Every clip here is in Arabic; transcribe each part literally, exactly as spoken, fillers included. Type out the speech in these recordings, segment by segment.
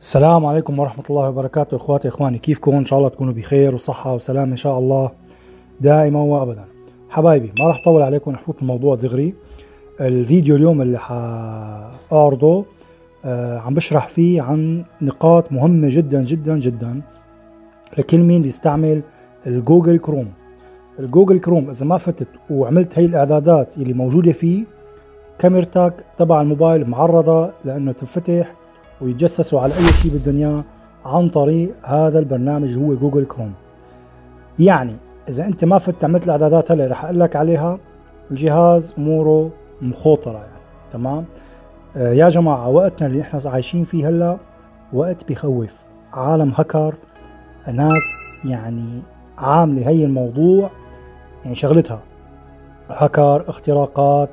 السلام عليكم ورحمة الله وبركاته. اخواتي اخواني، كيفكم؟ ان شاء الله تكونوا بخير وصحة وسلام ان شاء الله دائما وابدا. حبايبي ما راح اطول عليكم، نحفوت الموضوع دغري. الفيديو اليوم اللي حاعرضه آه عم بشرح فيه عن نقاط مهمة جدا جدا جدا لكل مين بيستعمل الجوجل كروم. الجوجل كروم اذا ما فتت وعملت هي الاعدادات اللي موجودة فيه، كاميرتك تبع الموبايل معرضة لانه تنفتح ويتجسسوا على اي شيء بدهم اياه عن طريق هذا البرنامج اللي هو جوجل كروم. يعني اذا انت ما فتت عملت الاعدادات هلا رح اقول لك عليها، الجهاز اموره مخوطره يعني. تمام آه يا جماعه، وقتنا اللي احنا عايشين فيه هلا وقت بخوف، عالم هكر، ناس يعني عامله هي الموضوع يعني شغلتها هكر، اختراقات،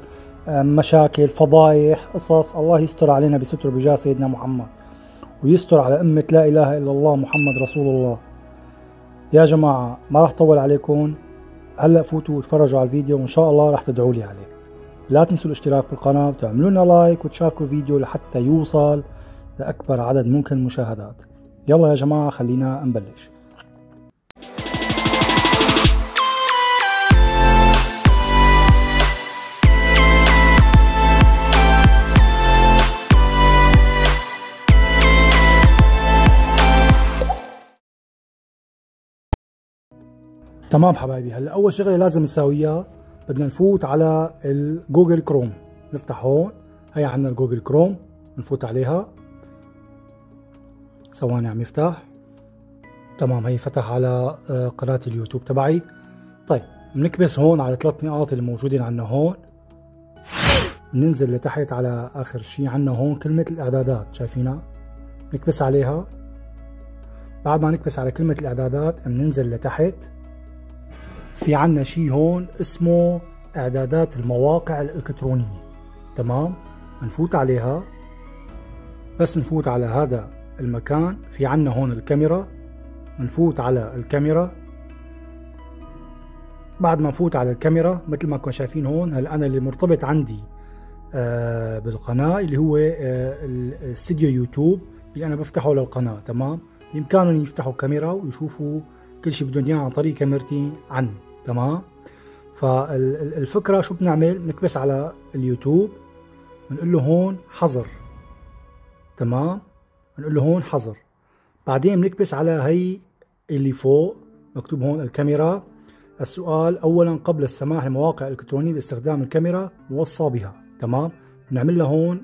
مشاكل، فضايح، قصص. الله يستر علينا بستر بجاه سيدنا محمد ويستر على أمة لا إله إلا الله محمد رسول الله. يا جماعة ما راح أطول عليكم، هلأ فوتوا وتفرجوا على الفيديو وإن شاء الله راح تدعوا لي عليه. لا تنسوا الاشتراك بالقناة وتعملوا لنا لايك وتشاركوا الفيديو لحتى يوصل لأكبر عدد ممكن المشاهدات. يلا يا جماعة خلينا نبلش. تمام حبايبي، هلا اول شغله لازم نساويها بدنا نفوت على الجوجل كروم. نفتح هون، هي عندنا الجوجل كروم، نفوت عليها. ثواني عم يفتح. تمام، هي فتح على قناه اليوتيوب تبعي. طيب بنكبس هون على ثلاث نقاط اللي موجودين عندنا هون، بننزل لتحت على اخر شيء عندنا هون كلمه الاعدادات، شايفينها؟ بنكبس عليها. بعد ما نكبس على كلمه الاعدادات بننزل لتحت، في عنا شيء هون اسمه اعدادات المواقع الالكترونية. تمام، بنفوت عليها. بس نفوت على هذا المكان في عنا هون الكاميرا، بنفوت على الكاميرا. بعد ما نفوت على الكاميرا مثل ما كنتم شايفين هون، هلا انا اللي مرتبط عندي آه بالقناة اللي هو آه الاستديو يوتيوب اللي انا بفتحه للقناة. تمام، بامكانهم يفتحوا كاميرا ويشوفوا كل شيء بدهم اياه عن طريق كاميرتي عني. تمام، فالفكره شو بنعمل؟ بنكبس على اليوتيوب، بنقول له هون حظر. تمام، بنقول له هون حظر. بعدين بنكبس على هي اللي فوق مكتوب هون الكاميرا. السؤال: اولا قبل السماح لمواقع الكترونيه باستخدام الكاميرا موصى بها. تمام، بنعمل له هون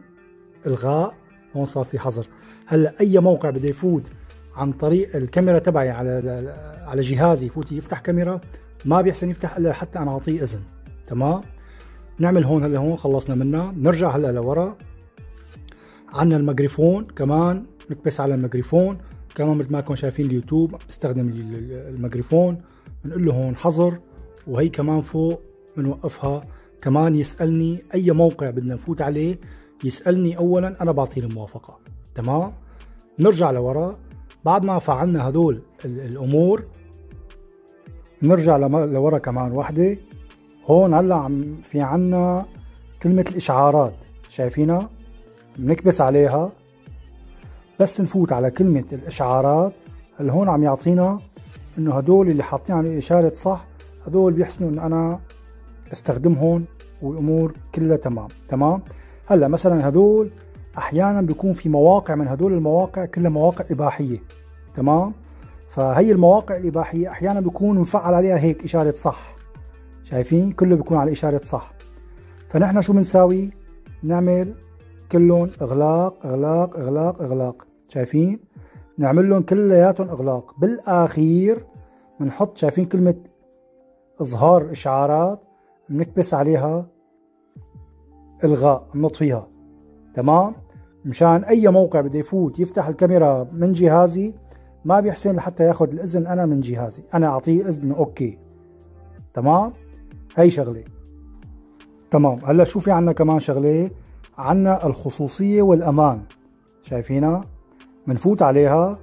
الغاء. هون صار في حظر. هلا اي موقع بده يفوت عن طريق الكاميرا تبعي على على جهازي، يفوت يفتح كاميرا، ما بيحسن يفتح الا حتى انا اعطيه اذن. تمام، نعمل هون هلا هون خلصنا منها. نرجع هلا لورا، عندنا الميكروفون كمان، نكبس على الميكروفون كمان مثل ما كنتم شايفين. اليوتيوب بستخدم الميكروفون، بنقول له هون حظر. وهي كمان فوق بنوقفها. كمان يسالني اي موقع بدنا نفوت عليه، يسالني اولا انا بعطيه الموافقه. تمام، نرجع لورا. بعد ما فعلنا هدول الامور نرجع لورا كمان وحده. هون هلا عم في عنا كلمه الاشعارات، شايفينها؟ بنكبس عليها. بس نفوت على كلمه الاشعارات، هلا هون عم يعطينا انه هدول اللي حاطين على اشاره صح، هدول بيحسنوا ان انا استخدمهم والامور كلها تمام. تمام، هلا مثلا هدول احيانا بيكون في مواقع من هدول المواقع كلها مواقع اباحيه. تمام، فهي المواقع الاباحيه احيانا بيكون مفعل عليها هيك اشاره صح، شايفين؟ كله بيكون على اشاره صح. فنحن شو بنساوي؟ نعمل كلهم اغلاق اغلاق اغلاق اغلاق، شايفين؟ نعمل لهم كلياتهم اغلاق. بالاخير بنحط، شايفين كلمه اظهار اشعارات، بنكبس عليها الغاء، بنطفيها. تمام، مشان اي موقع بده يفوت يفتح الكاميرا من جهازي ما بيحسن لحتى ياخذ الاذن انا من جهازي، انا اعطيه اذن اوكي. تمام، هي شغله. تمام، هلا شو في عندنا كمان شغله؟ عندنا الخصوصيه والامان، شايفينها؟ بنفوت عليها،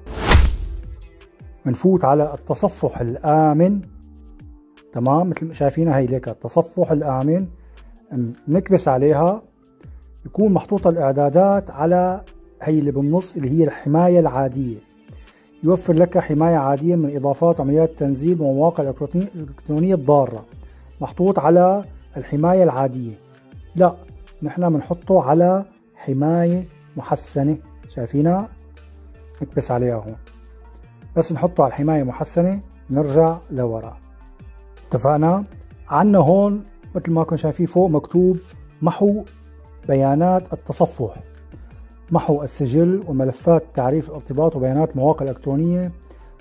بنفوت على التصفح الامن. تمام، مثل ما شايفينها هي ليك التصفح الامن، نكبس عليها. يكون محطوطة الإعدادات على هي اللي بالنص اللي هي الحماية العادية. يوفر لك حماية عادية من إضافات وعمليات تنزيل ومواقع الإلكترونية الضارة. محطوط على الحماية العادية، لا نحن بنحطه على حماية محسنة، شايفينها؟ نكبس عليها هون، بس نحطه على الحماية المحسنة نرجع لورا. اتفقنا؟ عنا هون مثل ما كنتم شايفين فوق مكتوب محو بيانات التصفح، محو السجل وملفات تعريف الارتباط وبيانات مواقع الإلكترونية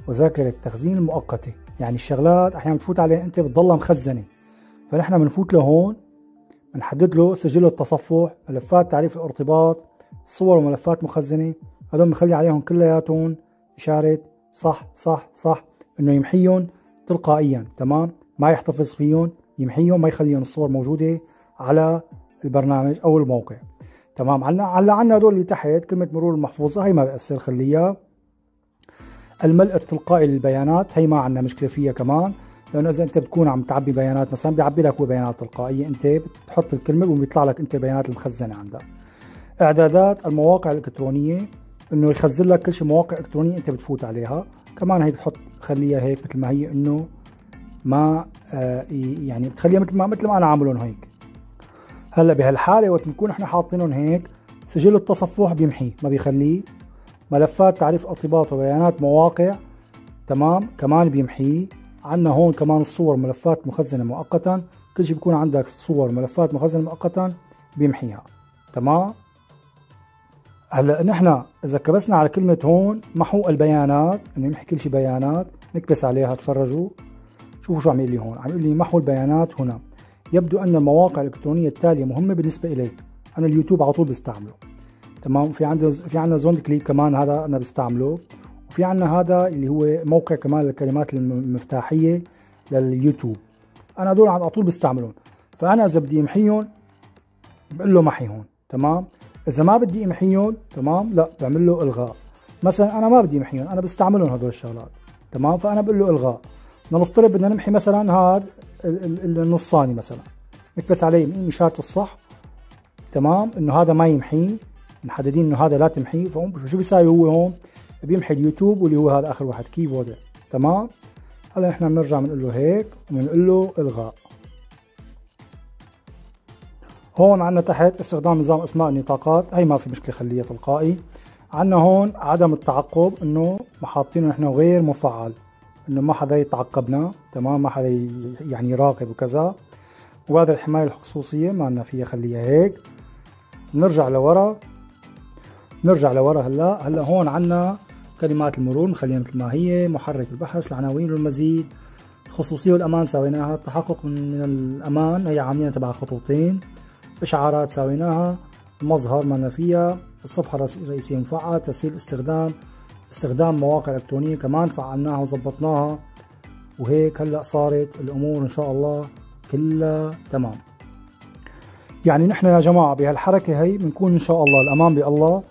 وذاكرة التخزين المؤقتة. يعني الشغلات أحيانا بتفوت عليها أنت بتضلها مخزنة، فنحن بنفوت لهون بنحدد له سجل التصفح، ملفات تعريف الارتباط، صور وملفات مخزنة، هذول بنخلي عليهم كلياتهم إشارة صح صح صح إنه يمحيهم تلقائيا، تمام؟ ما يحتفظ فيهم، يمحيهم، ما يخليهم الصور موجودة على البرنامج أو الموقع. تمام. عنا هلا عنا هدول اللي تحت كلمة مرور المحفوظة، هي ما بأثر خليها. الملء التلقائي للبيانات هي ما عنا مشكلة فيها كمان، لأنه إذا أنت بتكون عم تعبي بيانات مثلا بيعبي لك هو بيانات تلقائية، أنت بتحط الكلمة وبيطلع لك أنت البيانات المخزنة عندك. إعدادات المواقع الإلكترونية إنه يخزن لك كل شيء مواقع إلكترونية أنت بتفوت عليها، كمان هي بتحط خليها هيك مثل ما هي، إنه ما آه يعني بتخليها مثل ما مثل ما أنا عاملهم هيك. هلا بهالحاله وقت نكون احنا حاطينهم هيك، سجل التصفح بيمحيه ما بيخليه، ملفات تعريف ارتباط وبيانات مواقع تمام كمان بيمحيه. عندنا هون كمان الصور ملفات مخزنه مؤقتا، كل شيء بيكون عندك صور ملفات مخزنه مؤقتا بيمحيها، تمام. هلا نحن اذا كبسنا على كلمه هون محو البيانات انه يمحي كل شيء بيانات، نكبس عليها تفرجوا شوفوا شو عم يقول لي هون، عم يقول لي محو البيانات هنا. يبدو أن المواقع الإلكترونية التالية مهمة بالنسبة إليك. أنا اليوتيوب على طول بستعمله، تمام. في عندنا في عندنا زوند كليب كمان هذا أنا بستعمله، وفي عندنا هذا اللي هو موقع كمان للكلمات المفتاحية لليوتيوب، أنا هدول على طول بستعملهم. فأنا إذا بدي أمحيهم بقول له محي هون، تمام. إذا ما بدي أمحيهم تمام لا بعمل له إلغاء. مثلا أنا ما بدي أمحيهم، أنا بستعملهم هدول الشغلات، تمام. فأنا بقول له إلغاء. نفترض بدنا نمحي مثلا هذا النصاني مثلا، نكبس عليه من اشاره الصح، تمام، انه هذا ما يمحيه، محددين انه هذا لا تمحيه. فشو بيساوي هو هون؟ بيمحي اليوتيوب واللي هو هذا اخر واحد كيبورد، تمام. هلا نحن بنرجع بنقول له هيك وبنقول له الغاء. هون عندنا تحت استخدام نظام اسماء النطاقات، هي ما في مشكله خليها تلقائي. عندنا هون عدم التعقب انه محاطينه نحن غير مفعل، انه ما حدا يتعقبنا، تمام، ما حدا يعني يراقب وكذا. وهذا الحمايه الخصوصيه ما لنا فيها خليها هيك. نرجع لورا، نرجع لورا. هلا هلا هون عندنا كلمات المرور نخليها مثل ما هي، محرك البحث، العناوين والمزيد، الخصوصيه والامان سويناها، التحقق من الامان هي عاملينها تبع خطوطين، اشعارات سويناها، المظهر ما لنا فيها، الصفحه الرئيسيه مفعله، تسهيل استخدام استخدام مواقع الكترونيه كمان فعلناها وظبطناها وهيك. هلا صارت الامور ان شاء الله كلها تمام. يعني نحن يا جماعه بهالحركه هي بنكون ان شاء الله الامان بالله،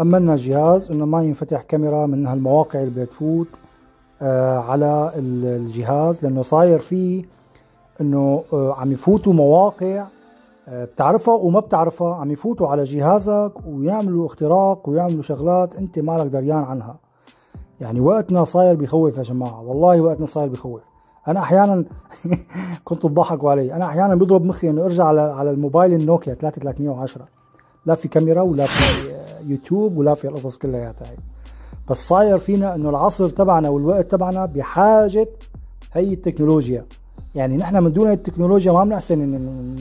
امنا الجهاز انه ما ينفتح كاميرا من هالمواقع اللي بتفوت آه على الجهاز، لانه صاير فيه انه آه عم يفوتوا مواقع آه بتعرفها وما بتعرفها، عم يفوتوا على جهازك ويعملوا اختراق ويعملوا شغلات انت مالك دريان عنها. يعني وقتنا صاير بخوف يا جماعه، والله وقتنا صاير بخوف. انا احيانا كنتوا بضحكوا علي، انا احيانا بضرب مخي انه ارجع على على الموبايل النوكيا ثلاثة ثلاثمية وعشرة، لا في كاميرا ولا في يوتيوب ولا في القصص كلياتها هي. بس صاير فينا انه العصر تبعنا والوقت تبعنا بحاجه هي التكنولوجيا، يعني نحن من دون التكنولوجيا ما بنحسن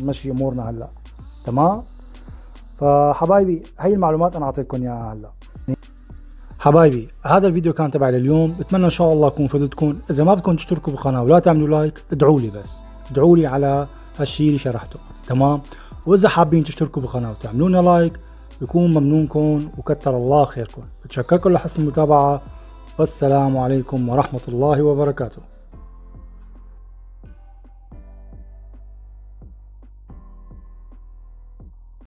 نمشي امورنا هلا، تمام؟ فحبايبي هي المعلومات انا اعطيتكم اياها هلا. حبايبي هذا الفيديو كان تبعي لليوم، بتمنى ان شاء الله اكون فدتكم. اذا ما بدكم تشتركوا بالقناه ولا تعملوا لايك ادعوا لي، بس ادعوا لي على هالشيء اللي شرحته، تمام. واذا حابين تشتركوا بالقناه وتعملوا لنا لايك بكون ممنونكم وكتر الله خيركم. بتشكركم لحسن المتابعه، والسلام عليكم ورحمه الله وبركاته.